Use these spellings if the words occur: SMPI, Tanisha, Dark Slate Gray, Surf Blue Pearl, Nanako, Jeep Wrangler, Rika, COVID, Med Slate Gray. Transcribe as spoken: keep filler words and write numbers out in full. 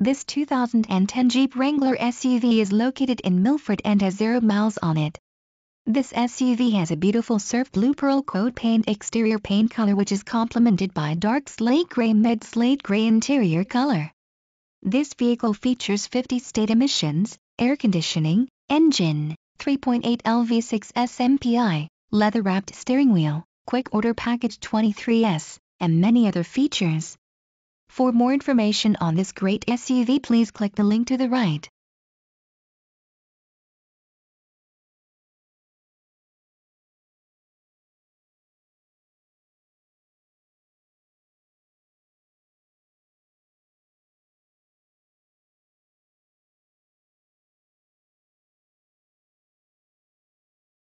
This two thousand ten Jeep Wrangler S U V is located in Milford and has zero miles on it. This S U V has a beautiful surf blue pearl coat paint exterior paint color, which is complemented by dark slate gray med slate gray interior color. This vehicle features fifty state emissions, air conditioning, engine, three point eight liter V six S M P I, leather-wrapped steering wheel, quick order package twenty-three S, and many other features. For more information on this great S U V, please click the link to the right.